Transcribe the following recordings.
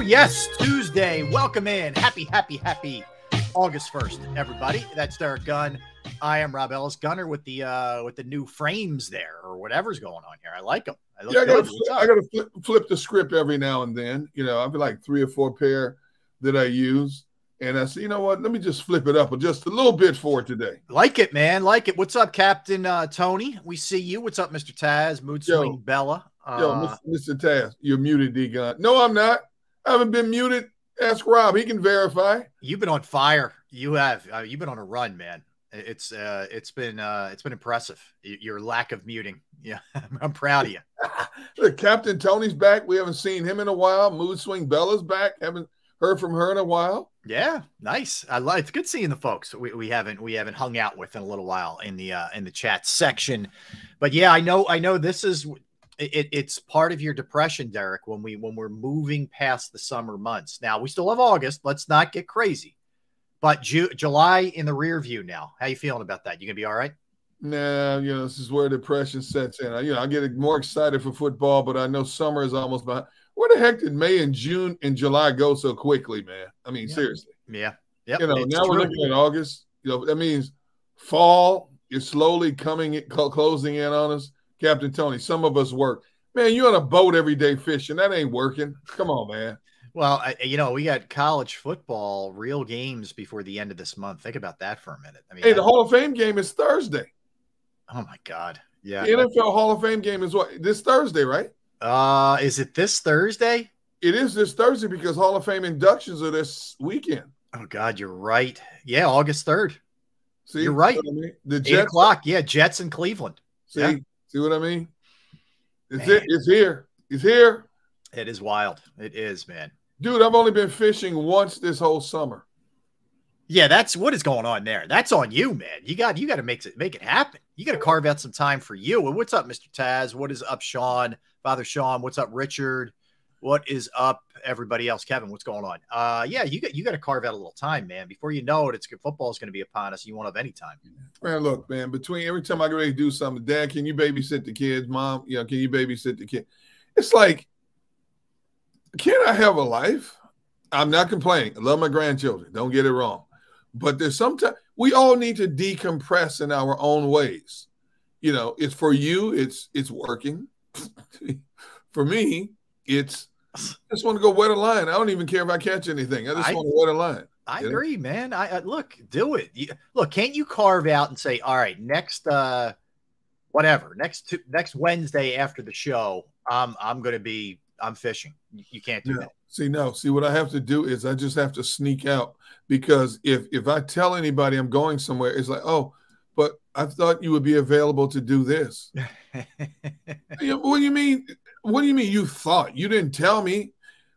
Oh, yes, Tuesday. Welcome in. Happy August 1st, everybody. That's Derek Gunn. I am Rob Ellis, Gunner with the new frames there or whatever's going on here. I like them. I got to flip the script every now and then. You know, I've got like 3 or 4 pair that I use. And I said, you know what? Let me just flip it up just a little bit for today. Like it, man. Like it. What's up, Captain Tony? We see you. What's up, Mr. Taz? Mood Swing Bella. Mr. Taz, you're muted, D-Gun. No, I'm not. I haven't been muted. Ask Rob. He can verify. You've been on fire. You have. You've been on a run, man. It's been impressive. Your lack of muting. Yeah, I'm proud of you. Look, Captain Tony's back. We haven't seen him in a while. Mood Swing Bella's back. Haven't heard from her in a while. Yeah, nice. It's good seeing the folks we haven't hung out with in a little while in the chat section. But yeah, I know this is it's part of your depression, Derek, when we're moving past the summer months. Now, we still have August, let's not get crazy. But July in the rear view now. How you feeling about that? You going to be all right? Nah, you know, this is where depression sets in. I get more excited for football, but I know summer is almost behind. Where the heck did May and June and July go so quickly, man? I mean, seriously. Yeah. Yep. You know, it's now true. We're looking at August. You know, that means fall is slowly closing in on us. Captain Tony, some of us work. Man, you're on a boat every day fishing. That ain't working. Come on, man. Well, we got college football, real games before the end of this month. Think about that for a minute. I mean, hey, the Hall of Fame game is Thursday. Oh, my God. Yeah. The NFL Hall of Fame game is what? This Thursday, right? Is it this Thursday? It is this Thursday because Hall of Fame inductions are this weekend. Oh God, you're right. Yeah, August 3rd. See, you're right. I mean? The Jets, 8 o'clock. Yeah, Jets in Cleveland. See, yeah. See what I mean? It's here. It's here. It is wild. It is, man. Dude, I've only been fishing once this whole summer. Yeah, that's what is going on there. That's on you, man. You got to make it happen. You got to carve out some time for you. And what's up, Mr. Taz? What is up, Sean? Father Sean, what's up, Richard? What is up, everybody else? Kevin, what's going on? Yeah, you got to carve out a little time, man. Before you know it, football is going to be upon us. You won't have any time. Man, look, man. Every time I get ready to do something, Dad, can you babysit the kids? Mom, you know, can you babysit the kid? It's like, can I have a life? I'm not complaining. I love my grandchildren. Don't get it wrong. But there's sometimes we all need to decompress in our own ways. You know, it's for you. It's working. For me, I just want to go wet a line. I don't even care if I catch anything. I just want to wet a line. I agree, man. I look, do it. Look, can't you carve out and say, all right, next Wednesday after the show, I'm fishing. You can't do that. See, what I have to do is I just have to sneak out, because if I tell anybody I'm going somewhere, it's like, oh, but I thought you would be available to do this. What do you mean? What do you mean you thought? You didn't tell me.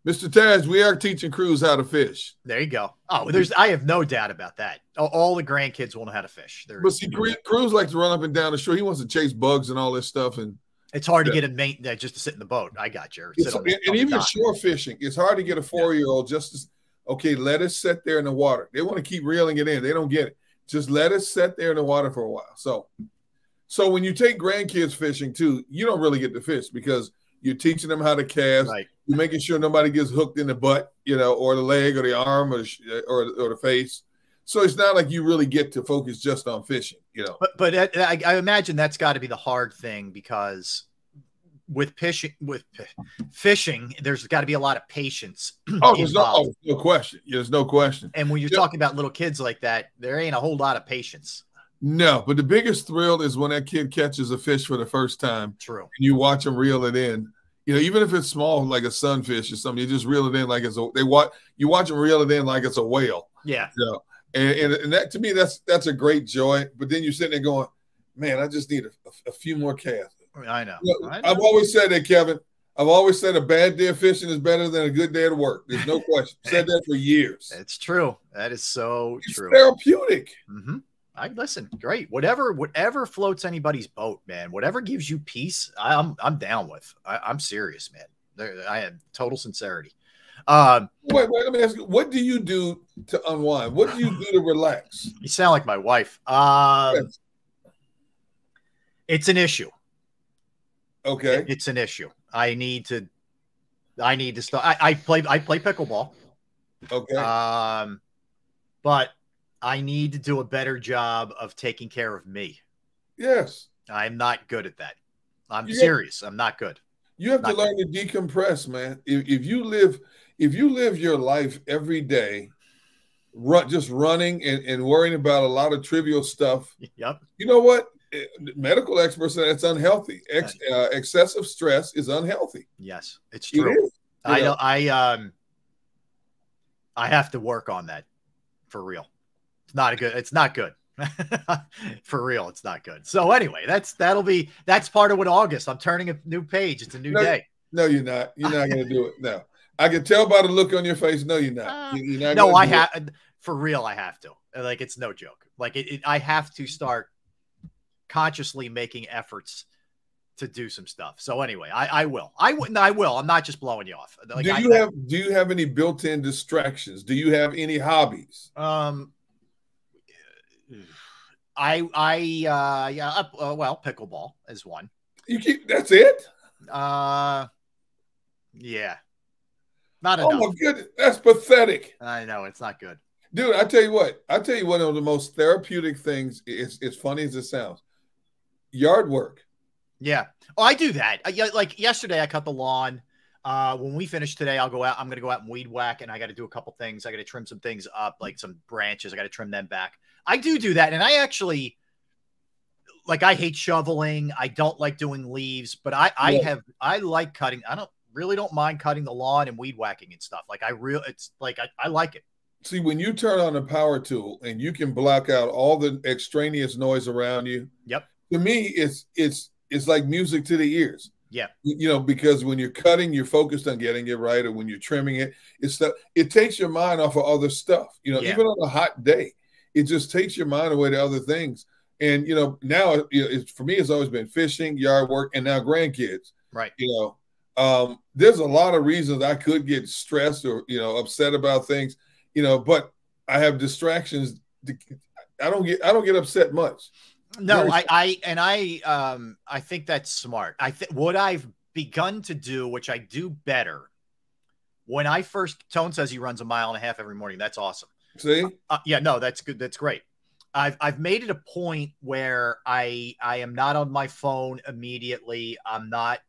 Mr. Taz, we are teaching Cruz how to fish. There you go. Oh, I have no doubt about that. All the grandkids will know how to fish. But see, Cruz likes to run up and down the shore. He wants to chase bugs and all this stuff. And it's hard to get a mate just to sit in the boat. I got you. And even shore fishing, it's hard to get a 4-year-old just to, okay, let us sit there in the water. They want to keep reeling it in. They don't get it. Just let us sit there in the water for a while. So when you take grandkids fishing too, you don't really get to fish because you're teaching them how to cast. Right. You're making sure nobody gets hooked in the butt, you know, or the leg or the arm or the face. So it's not like you really get to focus just on fishing, you know. But I imagine that's got to be the hard thing, because with fishing, there's got to be a lot of patience. Oh, there's no question. Yeah, there's no question. And when you're talking about little kids like that, there ain't a whole lot of patience. No, but the biggest thrill is when that kid catches a fish for the first time. True. And you watch them reel it in. You know, even if it's small, like a sunfish or something, you just reel it in like it's you watch them reel it in like it's a whale. Yeah. Yeah. You know? And that, to me, that's a great joy. But then you're sitting there going, man, I just need a few more casts. I know. I've always said that, Kevin. I've always said a bad day of fishing is better than a good day at work. There's no question. I've said that for years. It's true. That is so true. It's therapeutic. Mm-hmm. Listen, great. Whatever floats anybody's boat, man. Whatever gives you peace, I'm down with. I'm serious, man. I have total sincerity. Wait, let me ask you, what do you do to unwind? What do you do to relax? You sound like my wife. Yes. It's an issue. Okay. It's an issue. I need to I need to stop. I play pickleball. Okay. But I need to do a better job of taking care of me. Yes. I'm not good at that. I'm serious. I'm not good. You have to learn to decompress, man. If you live your life every day just running and worrying about a lot of trivial stuff. Yep. You know what? Medical experts say that's unhealthy. Excessive stress is unhealthy. Yes, it's true. It is, I have to work on that for real. It's not good. For real, it's not good. So anyway, that's part of what August. I'm turning a new page. It's a new day. No, you're not. You're not going to do it. No, I can tell by the look on your face. No, you're not. For real, I have to. Like, it's no joke. Like I have to start consciously making efforts to do some stuff. So anyway, I will. I'm not just blowing you off. Like, do you have any built-in distractions? Do you have any hobbies? Well, pickleball is one. That's it? Yeah. Not enough. Oh my goodness, that's pathetic. I know, it's not good. Dude, I tell you one of the most therapeutic things is, as funny as it sounds, yard work. Yeah. Oh, I do that. Like yesterday I cut the lawn. When we finish today, I'll go out. I'm going to go out and weed whack, and I got to do a couple things. I got to trim some things up, like some branches. I got to trim them back. I do that. And I actually, like, I hate shoveling. I don't like doing leaves, but I like cutting. I don't mind cutting the lawn and weed whacking and stuff. Like it's like, I like it. See, when you turn on a power tool and you can block out all the extraneous noise around you. Yep. To me, it's like music to the ears. Yeah. You know, because when you're cutting, you're focused on getting it right. Or when you're trimming it, it takes your mind off of other stuff. You know, even on a hot day, it just takes your mind away to other things. And, you know, now for me, it's always been fishing, yard work, and now grandkids. Right. You know, there's a lot of reasons I could get stressed or, you know, upset about things, you know, but I have distractions. I don't get upset much. No, I think that's smart. I think what I've begun to do, which I do better when I first, Tone says he runs 1.5 miles every morning. That's awesome. See? Yeah, no, that's good. That's great. I've made it a point where I am not on my phone immediately. I'm not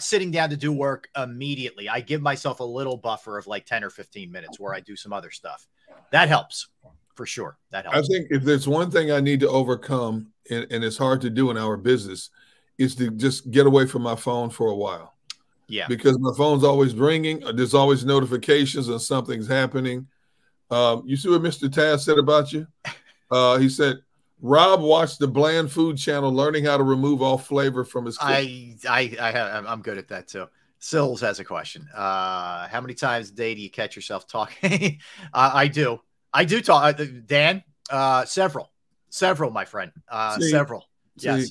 sitting down to do work immediately. I give myself a little buffer of like 10 or 15 minutes where I do some other stuff. That helps. For sure. That helps. I think if there's one thing I need to overcome, and it's hard to do in our business, is to just get away from my phone for a while. Yeah. Because my phone's always ringing. There's always notifications and something's happening. You see what Mr. Taz said about you? He said, Rob watched the Bland Food Channel learning how to remove all flavor from his cooking. I'm good at that too. Sills has a question. How many times a day do you catch yourself talking? I do talk, Dan, several, my friend, several. Yes.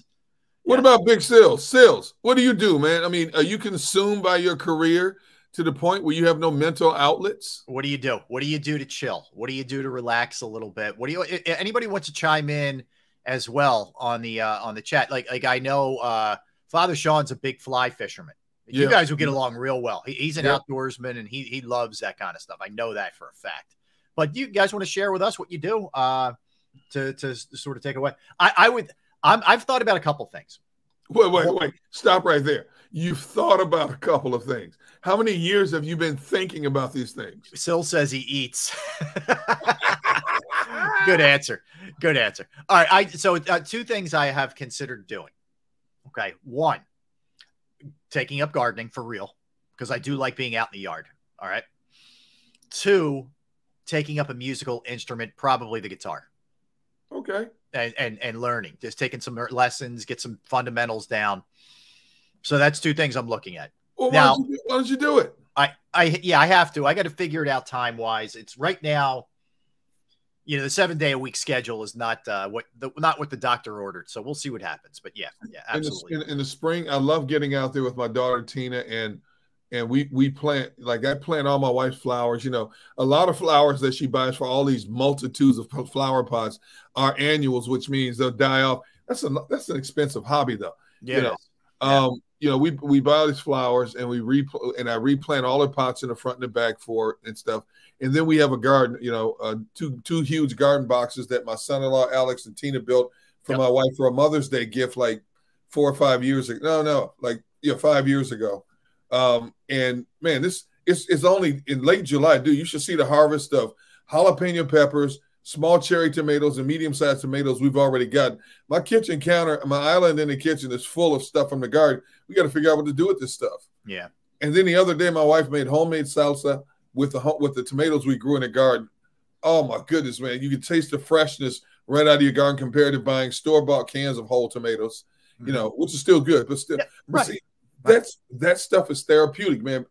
What about Big Sills? Sills, what do you do, man? I mean, are you consumed by your career to the point where you have no mental outlets? What do you do? What do you do to chill? What do you do to relax a little bit? What do you, anybody wants to chime in as well on the chat? Like I know, Father Sean's a big fly fisherman. You guys will get along real well. He's an outdoorsman and he loves that kind of stuff. I know that for a fact. But you guys want to share with us what you do to sort of take away? I've thought about a couple things. Wait. Stop right there. You've thought about a couple of things. How many years have you been thinking about these things? Sil says he eats. Good answer. Good answer. All right. So two things I have considered doing. Okay. One, taking up gardening for real, because I do like being out in the yard. All right. Two, taking up a musical instrument, probably the guitar. Okay. And learning, just taking some lessons, get some fundamentals down. So that's two things I'm looking at. Well, now, why don't you do it? I have to. I got to figure it out time-wise. It's right now, you know, the 7-day-a-week schedule is not what the doctor ordered. So we'll see what happens. But yeah, absolutely. In the spring, I love getting out there with my daughter, Tina, and we plant, like I plant all my wife's flowers, you know, a lot of flowers that she buys for all these multitudes of flower pots are annuals, which means they'll die off. That's an expensive hobby though. Yeah. You know, you know, we buy all these flowers and I replant all the pots in the front and the back for it and stuff. And then we have a garden, you know, two huge garden boxes that my son-in-law Alex and Tina built for my wife for a Mother's Day gift, like 4 or 5 years ago. Like 5 years ago. And man, it's only in late July, dude. You should see the harvest of jalapeno peppers, small cherry tomatoes, and medium-sized tomatoes we've already got. My kitchen counter, my island in the kitchen is full of stuff from the garden. We got to figure out what to do with this stuff. Yeah. And then the other day, my wife made homemade salsa with the tomatoes we grew in the garden. Oh, my goodness, man. You can taste the freshness right out of your garden compared to buying store-bought cans of whole tomatoes, you know, which is still good. But still, see, that stuff is therapeutic, man.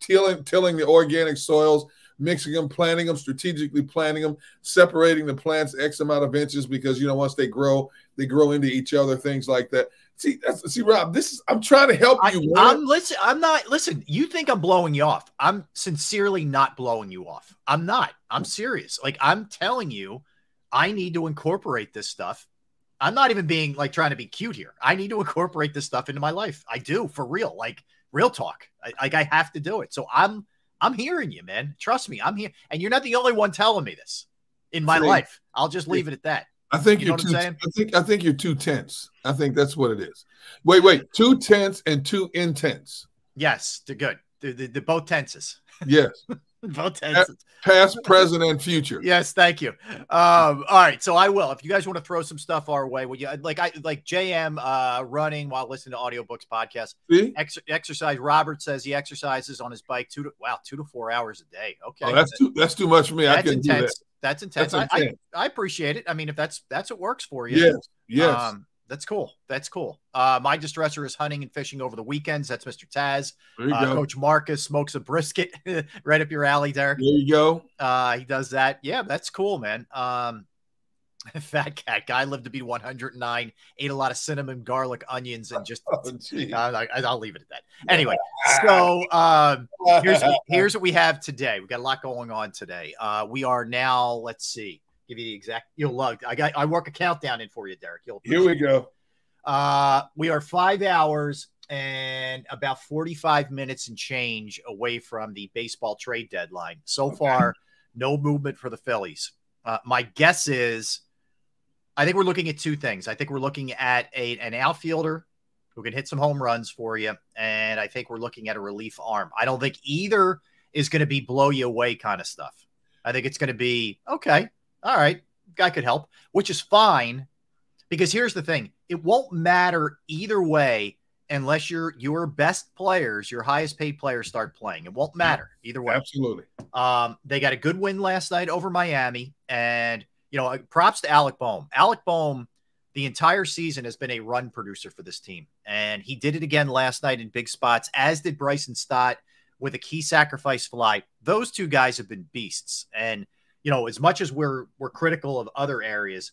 Tilling the organic soils, mixing them, planting them, strategically planting them, separating the plants X amount of inches because, you know, once they grow into each other, things like that. See, Rob, this is, I'm trying to help you. Listen, you think I'm blowing you off. I'm sincerely not blowing you off. I'm not. I'm serious. Like, I'm telling you, I need to incorporate this stuff. I'm not even being like trying to be cute here. I need to incorporate this stuff into my life. I do, for real. Like, real talk. I have to do it. So I'm hearing you, man. Trust me. I'm here. And you're not the only one telling me this in my life. I'll just leave it at that. I think you're too, I think you're too tense. I think that's what it is. Wait. Too tense and too intense. Yes. They're good. They're both tenses. Yes. Both tenses. Past, present, and future. Yes. Thank you. All right. So I will, if you guys want to throw some stuff our way, would you, like JM running while listening to audiobooks podcast, exercise. Robert says he exercises on his bike 2 to 4 hours a day. Okay. Oh, that's too much for me. I couldn't do that. That's intense. That's intense. I appreciate it. I mean, if that's what works for you. Yes. Yes. That's cool. That's cool. My distressor is hunting and fishing over the weekends. That's Mr. Taz. Coach Marcus smokes a brisket right up your alley, Derek. There you go. He does that. Yeah, that's cool, man. Fat cat guy lived to be 109, ate a lot of cinnamon, garlic, onions, and just I'll leave it at that. Anyway, so here's what we have today. We've got a lot going on today. We are now, let's see. Give you the exact, you'll love. I work a countdown in for you, Derek. You'll appreciate. Here we go. We are 5 hours and about 45 minutes and change away from the baseball trade deadline. So far, no movement for the Phillies. My guess is, I think we're looking at two things. I think we're looking at an outfielder who can hit some home runs for you, and I think we're looking at a relief arm. I don't think either is going to be blow you away kind of stuff. I think it's going to be okay. All right, guy could help, which is fine, because here's the thing. It won't matter either way unless your best players, your highest paid players start playing. It won't matter either way. Absolutely. They got a good win last night over Miami, and, you know, props to Alec Bohm. Alec Bohm, the entire season, has been a run producer for this team, and he did it again last night in big spots, as did Bryson Stott with a key sacrifice fly. Those two guys have been beasts, and you know, as much as we're critical of other areas,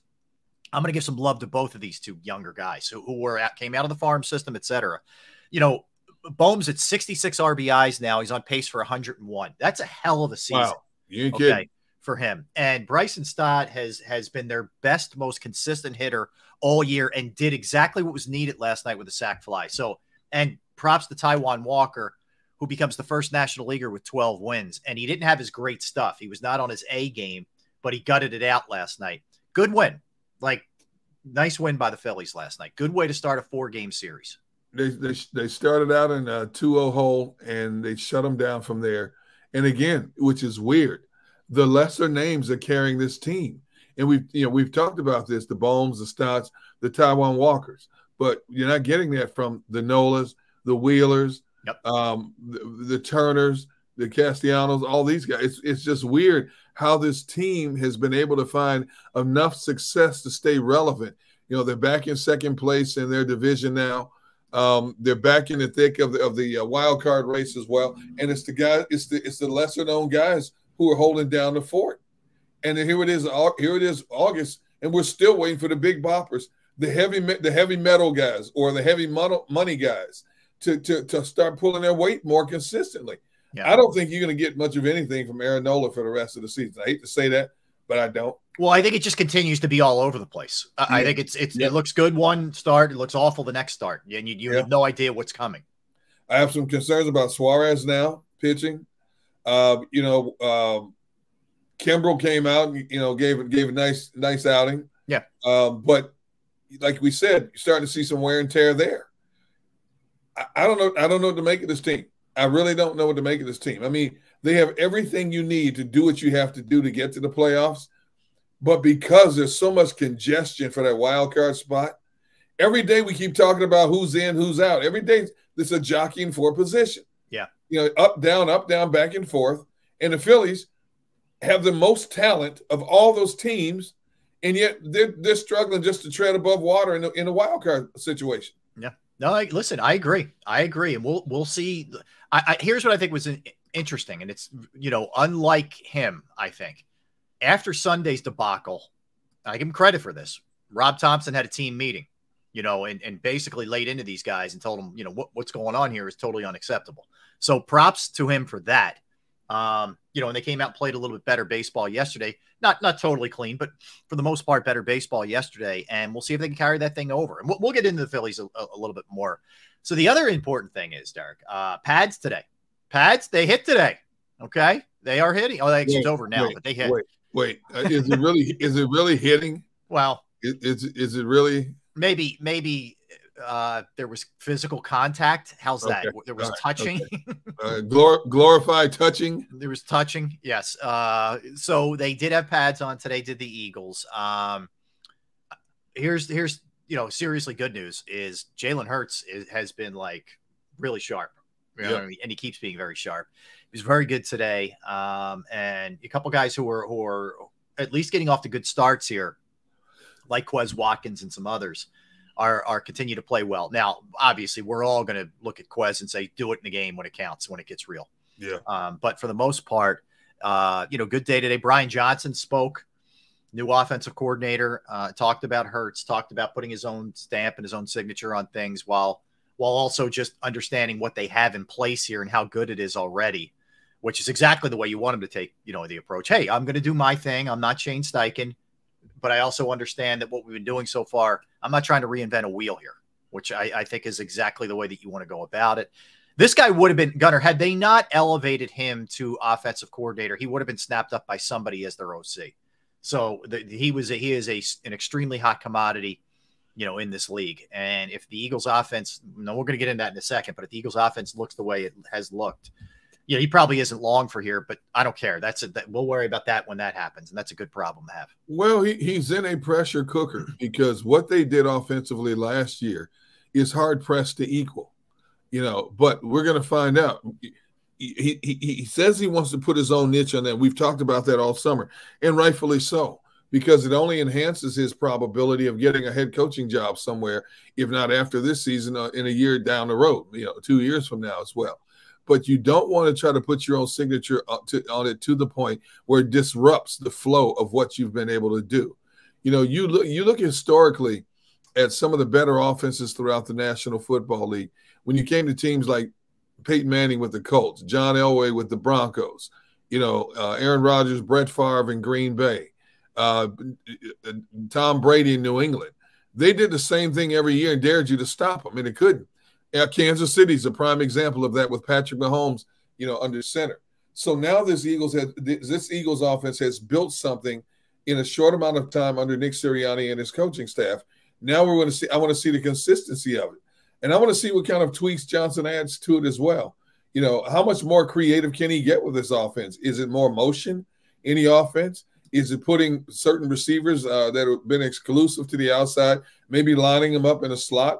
I'm going to give some love to both of these two younger guys who came out of the farm system, etc. You know, Bohm's at 66 RBIs now. He's on pace for 101. That's a hell of a season. Wow. You ain't kidding. For him. And Bryson Stott has been their best, most consistent hitter all year and did exactly what was needed last night with a sac fly. So, and props to Tyjuan Walker, who becomes the first National Leaguer with 12 wins. And he didn't have his great stuff. He was not on his A game, but he gutted it out last night. Good win. Like, nice win by the Phillies last night. Good way to start a 4-game series. They started out in a 2-0 hole, and they shut them down from there. And again, which is weird, the lesser names are carrying this team. And we've talked about this, the Bohms, the Stotts, the Tyjuan Walkers. But you're not getting that from the Nolas, the Wheelers, the Turners, the Castellanos, all these guys. It's just weird how this team has been able to find enough success to stay relevant. You know, they're back in second place in their division now. They're back in the thick of the wild card race as well. And it's the guys, it's the lesser known guys who are holding down the fort. And then here it is August, and we're still waiting for the big boppers, the heavy metal guys or the heavy money guys, to start pulling their weight more consistently. Yeah. I don't think you're going to get much of anything from Aaron Nola for the rest of the season. I hate to say that, but I don't. Well, I think it just continues to be all over the place. I think it looks good one start, it looks awful the next start, and you have no idea what's coming. I have some concerns about Suarez now pitching. Kimbrell came out and gave a nice outing. Yeah. But like we said, you're starting to see some wear and tear there. I don't know. I don't know what to make of this team. I really don't know what to make of this team. I mean, they have everything you need to do what you have to do to get to the playoffs. But because there's so much congestion for that wild card spot, every day we keep talking about who's in, who's out. Every day there's a jockeying for position. Yeah. Up, down, back and forth. And the Phillies have the most talent of all those teams, and yet they're struggling just to tread above water in the wild card situation. Yeah. No, listen, I agree. I agree. And we'll see. Here's what I think was interesting, and it's, unlike him, I think. After Sunday's debacle, I give him credit for this. Rob Thompson had a team meeting, and basically laid into these guys and told them, what's going on here is totally unacceptable. So props to him for that. And they came out and played a little bit better baseball yesterday. Not totally clean, but for the most part, better baseball yesterday. And we'll see if they can carry that thing over. And we'll get into the Phillies a little bit more. So the other important thing is, Derek, pads today. Pads, they hit today. Okay, they are hitting. Oh, it's over now, but they hit. Wait, is it really? Is it really hitting? Well, is it really? Maybe. There was physical contact. How's that? There was touching. Okay. Glorified touching. There was touching. Yes. So they did have pads on today. Did the Eagles? Here's seriously good news is Jalen Hurts has been really sharp. And he keeps being very sharp. He was very good today. And a couple guys who are at least getting off to good starts here, like Quez Watkins and some others. Are continue to play well. Now, obviously, we're all going to look at Quez and say, do it in the game when it counts, when it gets real. Yeah. But for the most part, good day today. Brian Johnson spoke, new offensive coordinator, talked about Hurts, talked about putting his own stamp and his own signature on things while also just understanding what they have in place here and how good it is already, which is exactly the way you want him to take, the approach. Hey, I'm going to do my thing. I'm not Shane Steichen. But I also understand that what we've been doing so far, I'm not trying to reinvent a wheel here, which I think is exactly the way that you want to go about it. This guy would have been, Gunner, had they not elevated him to offensive coordinator, he would have been snapped up by somebody as their OC. So he is an extremely hot commodity, in this league. And if the Eagles offense, no, we're going to get into that in a second, but if the Eagles offense looks the way it has looked, he probably isn't long for here, but I don't care. We'll worry about that when that happens, and that's a good problem to have. Well, he's in a pressure cooker because what they did offensively last year is hard-pressed to equal, but we're going to find out. He says he wants to put his own niche on that. We've talked about that all summer, and rightfully so, because it only enhances his probability of getting a head coaching job somewhere, if not after this season, in a year down the road, 2 years from now as well. But you don't want to try to put your own signature on it to the point where it disrupts the flow of what you've been able to do. You look historically at some of the better offenses throughout the National Football League. When you came to teams like Peyton Manning with the Colts, John Elway with the Broncos, Aaron Rodgers, Brett Favre in Green Bay, Tom Brady in New England, they did the same thing every year and dared you to stop them, and it couldn't. Kansas City is a prime example of that with Patrick Mahomes, under center. So now this Eagles offense has built something in a short amount of time under Nick Sirianni and his coaching staff. Now we're going to see. I want to see the consistency of it, and I want to see what kind of tweaks Johnson adds to it as well. How much more creative can he get with this offense? Is it more motion in the offense? Is it putting certain receivers that have been exclusive to the outside, maybe lining them up in a slot,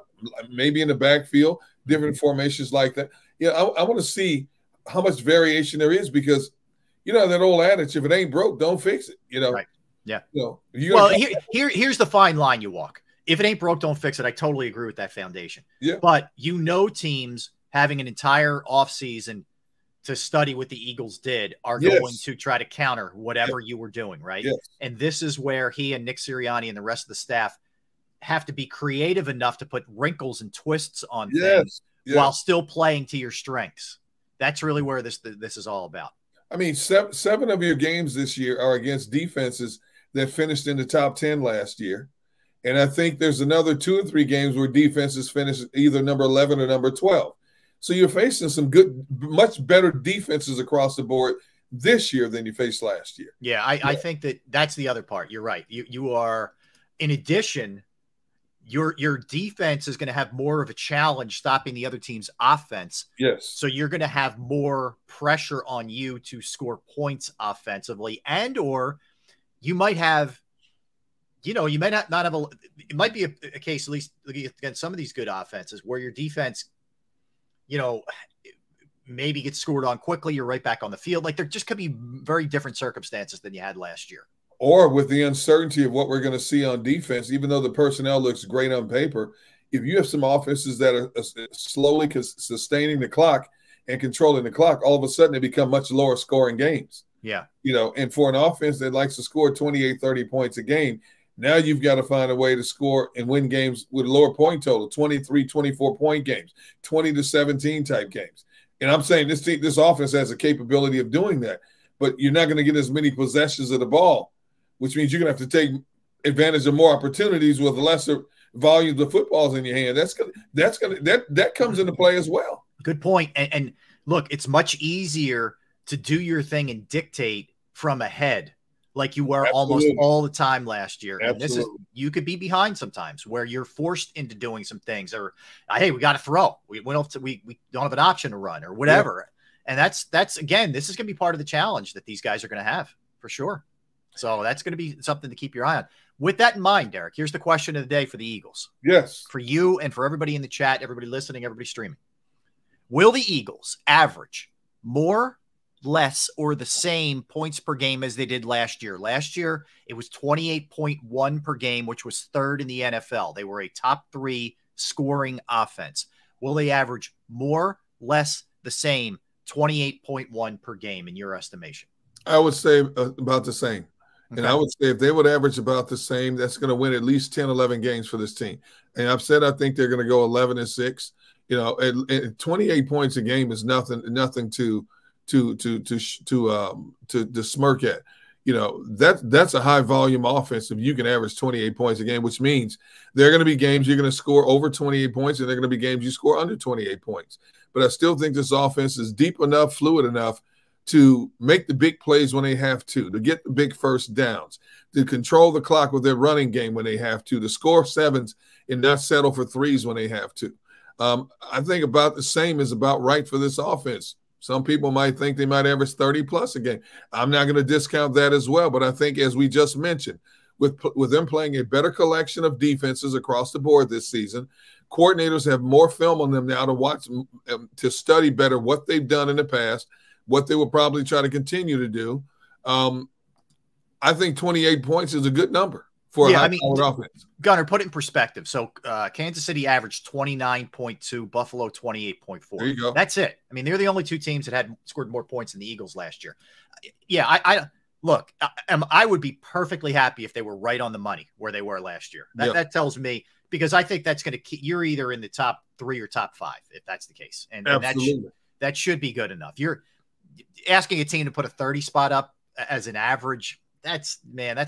maybe in the backfield, different formations like that? I want to see how much variation there is because, that old adage, if it ain't broke, don't fix it, Right, yeah. Here's the fine line you walk. If it ain't broke, don't fix it. I totally agree with that foundation. Yeah. But teams having an entire offseason – to study what the Eagles did are going to try to counter whatever you were doing, right? Yes. And this is where he and Nick Sirianni and the rest of the staff have to be creative enough to put wrinkles and twists on things while still playing to your strengths. That's really where this is all about. I mean, seven of your games this year are against defenses that finished in the top 10 last year. And I think there's another 2 or 3 games where defenses finished either number 11 or number 12. So you're facing some good, much better defenses across the board this year than you faced last year. Yeah, I think that that's the other part. You're right. You are, in addition, your defense is going to have more of a challenge stopping the other team's offense. Yes. So you're going to have more pressure on you to score points offensively, and or you might have, you know, you might not have a. It might be a case, at least against some of these good offenses, where your defense, you know, maybe get scored on quickly. You're right back on the field. Like, there just could be very different circumstances than you had last year. Or with the uncertainty of what we're going to see on defense, even though the personnel looks great on paper, if you have some offenses that are slowly sustaining the clock and controlling the clock, all of a sudden they become much lower scoring games. Yeah. You know, and for an offense that likes to score 28, 30 points a game, now you've got to find a way to score and win games with lower point total, 23, 24-point games, 20-17 type games. And I'm saying this offense has a capability of doing that, but you're not going to get as many possessions of the ball, which means you're going to have to take advantage of more opportunities with lesser volumes of footballs in your hand. That comes into play as well. Good point. And look, it's much easier to do your thing and dictate from ahead, like you were almost all the time last year. And this is, you could be behind sometimes where you're forced into doing some things, or, hey, we got to throw. We don't have an option to run or whatever. Yeah. And that's again, this is going to be part of the challenge that these guys are going to have for sure. So that's going to be something to keep your eye on. With that in mind, Derek, here's the question of the day for the Eagles. Yes. For you and for everybody in the chat, everybody listening, everybody streaming. Will the Eagles average more, less, or the same points per game as they did last year? Last year, it was 28.1 per game, which was third in the NFL. They were a top 3 scoring offense. Will they average more, less, the same, 28.1 per game in your estimation? I would say about the same. Okay. And I would say if they would average about the same, that's going to win at least 10, 11 games for this team. And I've said I think they're going to go 11-6. You know, and 28 points a game is nothing to smirk at. You know, that's a high volume offense if you can average 28 points a game, which means there are going to be games you're going to score over 28 points, and there are going to be games you score under 28 points. But I still think this offense is deep enough, fluid enough to make the big plays when they have to get the big first downs, to control the clock with their running game when they have to score 7s and not settle for 3s when they have to. I think about the same is about right for this offense. Some people might think they might average 30+ a game. I'm not going to discount that as well, but I think, as we just mentioned, with them playing a better collection of defenses across the board this season, coordinators have more film on them now to watch, to study better what they've done in the past, what they will probably try to continue to do. I think 28 points is a good number for a high-powered offense. Gunner, put it in perspective. So Kansas City averaged 29.2, Buffalo 28.4. There you go. That's it. I mean, they're the only 2 teams that had scored more points than the Eagles last year. Yeah, I would be perfectly happy if they were right on the money where they were last year. That tells me, because I think that's going to keep – you're either in the top 3 or top 5 if that's the case. And that should be good enough. You're – asking a team to put a 30 spot up as an average, that's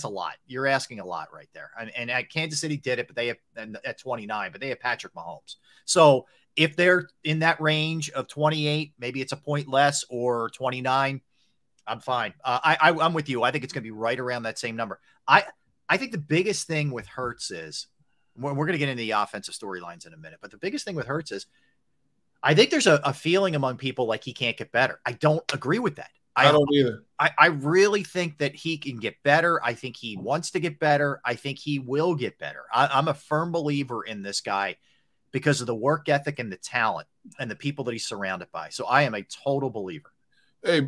a lot. You're asking a lot right there. And Kansas City did it, but they have at 29, but they have Patrick Mahomes. So if they're in that range of 28, maybe it's a point less, or 29, I'm fine. I'm with you. I think it's going to be right around that same number. I think the biggest thing with Hurts is, we're going to get into the offensive storylines in a minute, but the biggest thing with Hurts is, I think there's a feeling among people like he can't get better. I don't agree with that. I don't either. I really think that he can get better. I think he wants to get better. I think he will get better. I'm a firm believer in this guy because of the work ethic and the talent and the people that he's surrounded by. So I am a total believer. Hey,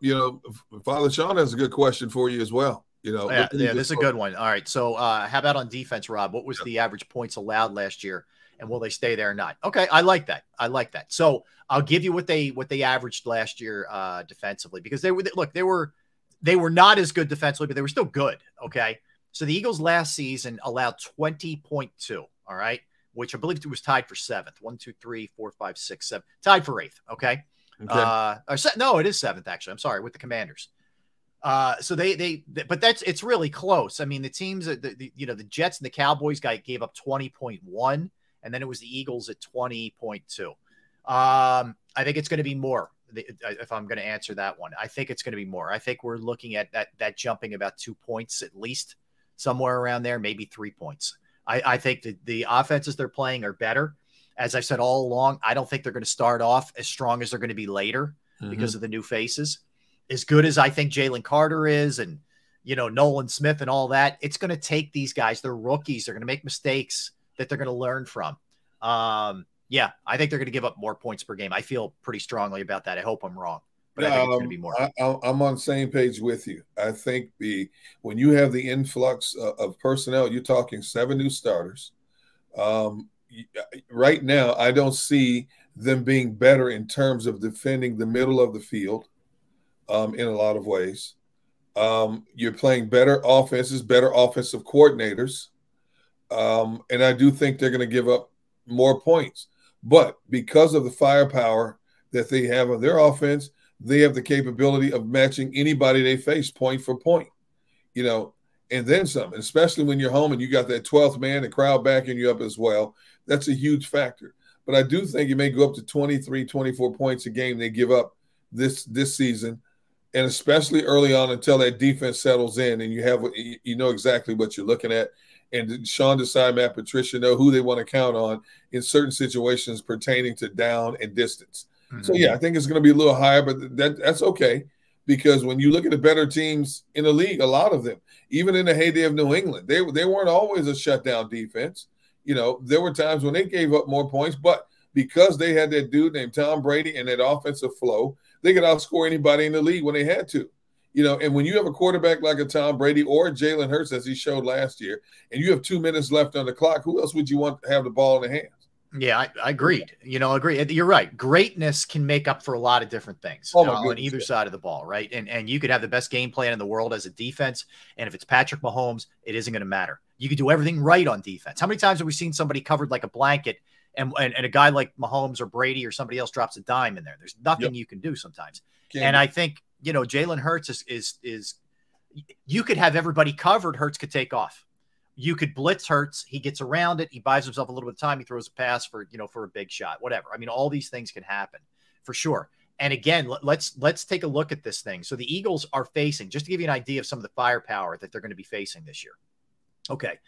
you know, Father Sean has a good question for you as well. You know, this is a good one. All right. So how about on defense, Rob? What was the average points allowed last year? And will they stay there or not? Okay, I like that. I like that. So I'll give you what they averaged last year defensively, because they were not as good defensively, but they were still good. Okay, so the Eagles last season allowed 20.2. All right, which I believe was tied for 7th. 1, 2, 3, 4, 5, 6, 7, tied for 8th. Okay, Okay. No, it is seventh, actually. I'm sorry, with the Commanders. So they but it's really close. I mean, the teams that the Jets and the Cowboys gave up 20.1, and then it was the Eagles at 20.2. I think it's going to be more. If I'm going to answer that one, I think it's going to be more. I think we're looking at that jumping about 2 points at least, somewhere around there, maybe 3 points. I think that the offenses they're playing are better. As I've said all along, I don't think they're going to start off as strong as they're going to be later because of the new faces. As good as I think Jalen Carter is and, Nolan Smith and all that, it's going to take these guys. They're rookies. They're going to make mistakes that they're going to learn from. Yeah, I think they're going to give up more points per game. I feel pretty strongly about that. I hope I'm wrong, but I think it's going to be more. I'm on the same page with you. I think when you have the influx of personnel, you're talking 7 new starters. Right now, I don't see them being better in terms of defending the middle of the field in a lot of ways. You're playing better offenses, better offensive coordinators, and I do think they're going to give up more points. But because of the firepower that they have on their offense, they have the capability of matching anybody they face point for point, and then some, especially when you're home and you got that 12th man, the crowd backing you up as well. That's a huge factor. But I do think it may go up to 23, 24 points a game they give up this season, and especially early on until that defense settles in and you have exactly what you're looking at. And Sean Desai, Matt Patricia know who they want to count on in certain situations pertaining to down and distance. So, yeah, I think it's going to be a little higher, but that's okay, because when you look at the better teams in the league, a lot of them, even in the heyday of New England, they weren't always a shutdown defense. There were times when they gave up more points, but because they had that dude named Tom Brady and that offensive flow, they could outscore anybody in the league when they had to. And when you have a quarterback like a Tom Brady or Jalen Hurts, as he showed last year, and you have 2 minutes left on the clock, who else would you want to have the ball in the hands? Yeah, I agreed. Agree. You're right. Greatness can make up for a lot of different things on either side of the ball, right? And you could have the best game plan in the world as a defense, and if it's Patrick Mahomes, it isn't going to matter. You could do everything right on defense. How many times have we seen somebody covered like a blanket, and a guy like Mahomes or Brady or somebody else drops a dime in there? There's nothing you can do sometimes. I think, Jalen Hurts is you could have everybody covered. Hurts could take off. You could blitz Hurts. He gets around it. He buys himself a little bit of time. He throws a pass for a big shot, whatever. I mean, all these things can happen for sure. And again, let's take a look at this thing. So the Eagles are facing, just to give you an idea of some of the firepower that they're going to be facing this year. Okay.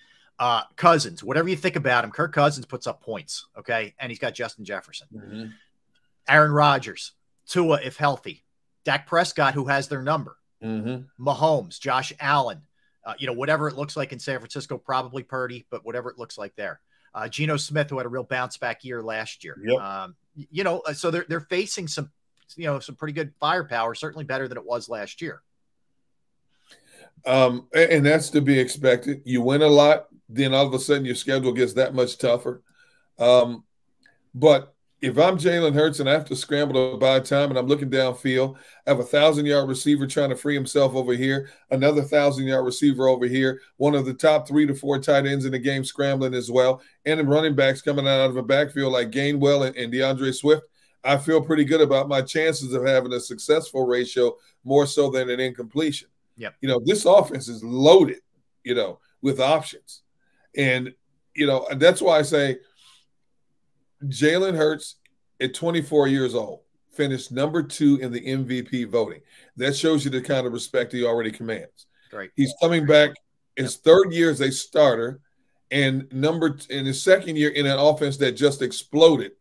Cousins, whatever you think about him, Kirk Cousins puts up points. Okay. And he's got Justin Jefferson, Aaron Rodgers, Tua, if healthy, Dak Prescott, who has their number, Mahomes, Josh Allen, whatever it looks like in San Francisco, probably Purdy, but whatever it looks like there. Geno Smith, who had a real bounce back year last year. So they're facing some, some pretty good firepower, certainly better than it was last year. And that's to be expected. You win a lot, then all of a sudden your schedule gets that much tougher. But if I'm Jalen Hurts and I have to scramble to buy time and I'm looking downfield, I have a 1,000-yard receiver trying to free himself over here, another 1,000-yard receiver over here, one of the top 3 to 4 tight ends in the game scrambling as well, and the running backs coming out of a backfield like Gainwell and DeAndre Swift, I feel pretty good about my chances of having a successful ratio more so than an incompletion. Yep. This offense is loaded, with options. And, that's why I say – Jalen Hurts, at 24 years old, finished #2 in the MVP voting. That shows you the kind of respect he already commands. Right. He's coming back his third year as a starter, and in his second year in an offense that just exploded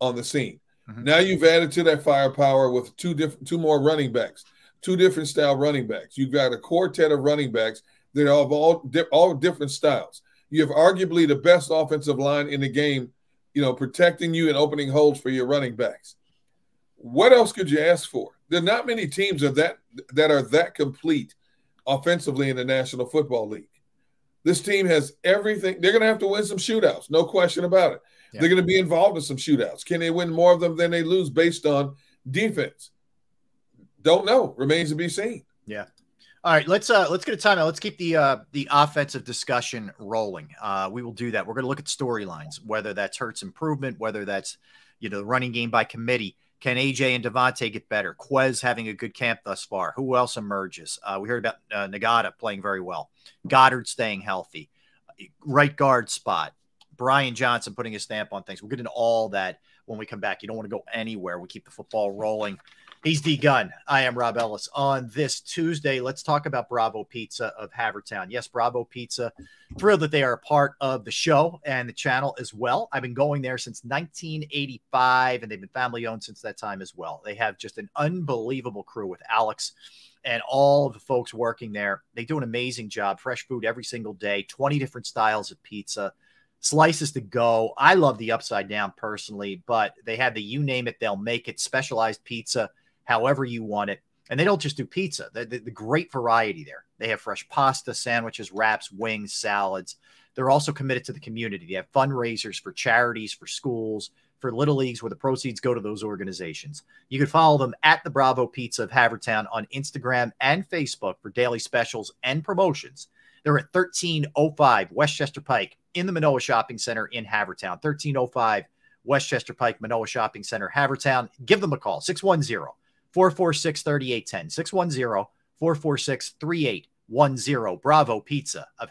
on the scene. Now you've added to that firepower with two more running backs, 2 different style running backs. You've got a quartet of running backs that are of all different styles. You have arguably the best offensive line in the game, protecting you and opening holes for your running backs. What else could you ask for? There are not many teams that are that complete offensively in the National Football League. This team has everything. They're going to have to win some shootouts, no question about it. Yeah. They're going to be involved in some shootouts. Can they win more of them than they lose based on defense? Don't know. Remains to be seen. Yeah. All right, let's get a timeout. Let's keep the offensive discussion rolling. We will do that. We're going to look at storylines, whether that's Hurts' improvement, whether that's the running game by committee. Can AJ and Devontae get better? Quez having a good camp thus far. Who else emerges? We heard about Nagata playing very well. Goddard staying healthy. Right guard spot. Brian Johnson putting his stamp on things. We'll get into all that when we come back. You don't want to go anywhere. We keep the football rolling. He's D Gunn. I am Rob Ellis. On this Tuesday, let's talk about Bravo Pizza of Havertown. Yes, Bravo Pizza. Thrilled that they are a part of the show and the channel as well. I've been going there since 1985, and they've been family-owned since that time as well. They have just an unbelievable crew with Alex and all of the folks working there. They do an amazing job. Fresh food every single day, 20 different styles of pizza. Slices to go. I love the upside down personally, but they have the you name it, they'll make it specialized pizza however you want it. And they don't just do pizza. The great variety there. They have fresh pasta, sandwiches, wraps, wings, salads. They're also committed to the community. They have fundraisers for charities, for schools, for little leagues where the proceeds go to those organizations. You can follow them at the Bravo Pizza of Havertown on Instagram and Facebook for daily specials and promotions. They're at 1305 Westchester Pike in the Manoa Shopping Center in Havertown. 1305 Westchester Pike, Manoa Shopping Center, Havertown. Give them a call, 610-446-3810, 610-446-3810. Bravo Pizza of